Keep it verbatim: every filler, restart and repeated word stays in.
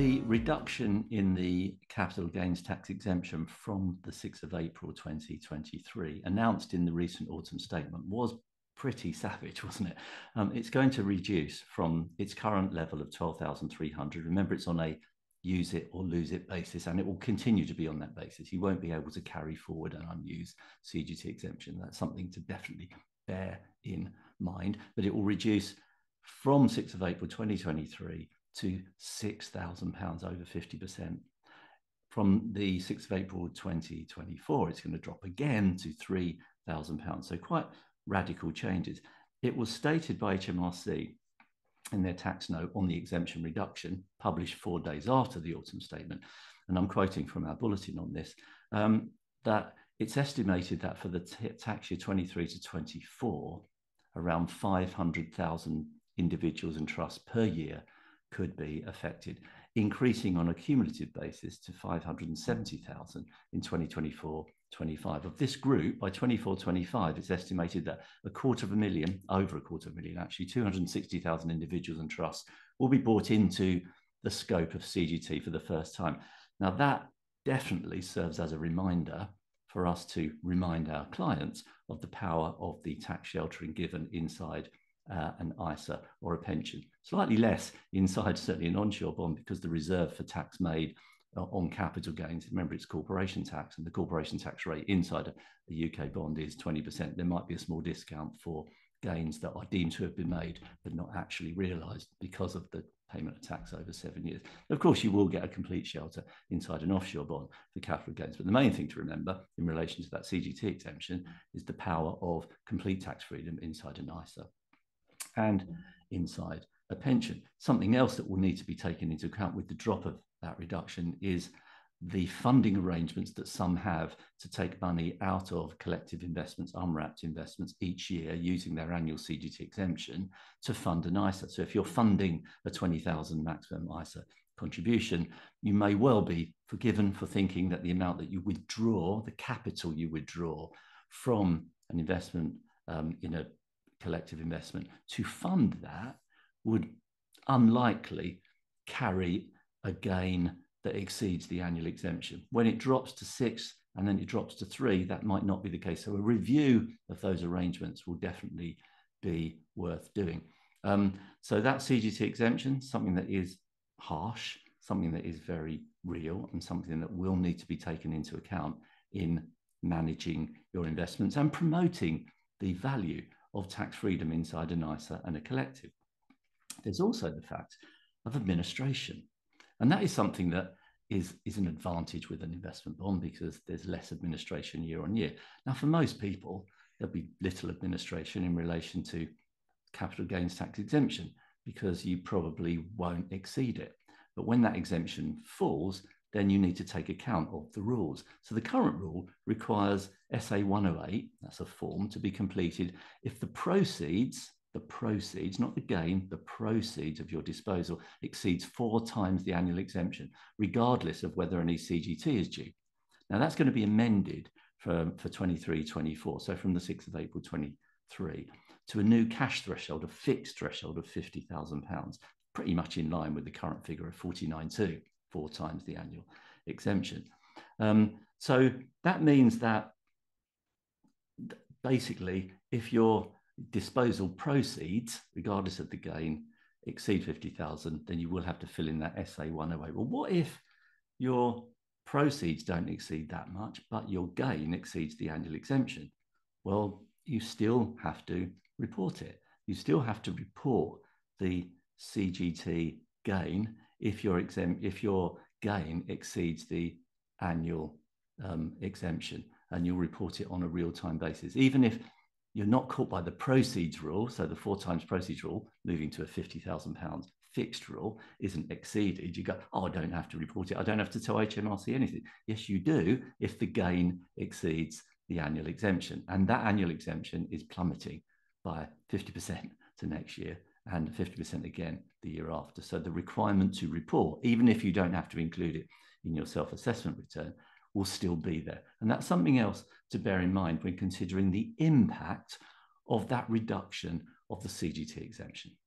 the reduction in the capital gains tax exemption from the sixth of April twenty twenty-three, announced in the recent autumn statement, was pretty savage, wasn't it? Um, it's going to reduce from its current level of twelve thousand three hundred. Remember, it's on a use it or lose it basis, and it will continue to be on that basis. You won't be able to carry forward an unused C G T exemption. That's something to definitely bear in mind, but it will reduce from sixth of April twenty twenty-three to six thousand pounds, over fifty percent. From the sixth of April twenty twenty-four, it's going to drop again to three thousand pounds. So quite radical changes. It was stated by H M R C in their tax note on the exemption reduction, published four days after the autumn statement, and I'm quoting from our bulletin on this, um, that it's estimated that for the tax year twenty-three to twenty-four, around five hundred thousand individuals and trusts per year could be affected, increasing on a cumulative basis to five hundred seventy thousand in twenty twenty-four twenty-five. Of this group, by twenty-four twenty-five, it's estimated that a quarter of a million, over a quarter of a million actually, two hundred sixty thousand individuals and trusts will be brought into the scope of C G T for the first time. Now, that definitely serves as a reminder for us to remind our clients of the power of the tax sheltering given inside Uh, an I S A or a pension. Slightly less inside certainly an onshore bond, because the reserve for tax made uh, on capital gains, remember, it's corporation tax, and the corporation tax rate inside a, a U K bond is twenty percent. There might be a small discount for gains that are deemed to have been made but not actually realised because of the payment of tax over seven years. Of course, you will get a complete shelter inside an offshore bond for capital gains. But the main thing to remember in relation to that C G T exemption is the power of complete tax freedom inside an I S A and inside a pension. Something else that will need to be taken into account with the drop of that reduction is the funding arrangements that some have to take money out of collective investments, unwrapped investments, each year using their annual C G T exemption to fund an I S A. So if you're funding a twenty thousand maximum I S A contribution, you may well be forgiven for thinking that the amount that you withdraw, the capital you withdraw from an investment um, in a collective investment to fund that would unlikely carry a gain that exceeds the annual exemption. When it drops to six and then it drops to three, that might not be the case. So a review of those arrangements will definitely be worth doing. Um, so that C G T exemption, something that is harsh, something that is very real, and something that will need to be taken into account in managing your investments and promoting the value of tax freedom inside an I S A and a collective. There's also the fact of administration. And that is something that is, is an advantage with an investment bond, because there's less administration year on year. Now, for most people, there'll be little administration in relation to capital gains tax exemption, because you probably won't exceed it. But when that exemption falls, then you need to take account of the rules. So the current rule requires S A one oh eight, that's a form, to be completed if the proceeds, the proceeds, not the gain, the proceeds of your disposal exceeds four times the annual exemption, regardless of whether an E C G T is due. Now, that's going to be amended for, for twenty-three twenty-four, so from the sixth of April twenty-three, to a new cash threshold, a fixed threshold of fifty thousand pounds, pretty much in line with the current figure of forty-nine point two. Four times the annual exemption. Um, so that means that basically, if your disposal proceeds, regardless of the gain, exceed fifty thousand, then you will have to fill in that S A one oh eight. Well, what if your proceeds don't exceed that much, but your gain exceeds the annual exemption? Well, you still have to report it. You still have to report the C G T gain if your exempt, if your gain exceeds the annual um, exemption, and you'll report it on a real-time basis. Even if you're not caught by the proceeds rule, so the four times proceeds rule, moving to a fifty thousand pounds fixed rule, isn't exceeded, you go, oh, I don't have to report it. I don't have to tell H M R C anything. Yes, you do, if the gain exceeds the annual exemption. And that annual exemption is plummeting by fifty percent to next year, and fifty percent again the year after. So the requirement to report, even if you don't have to include it in your self-assessment return, will still be there. And that's something else to bear in mind when considering the impact of that reduction of the C G T exemption.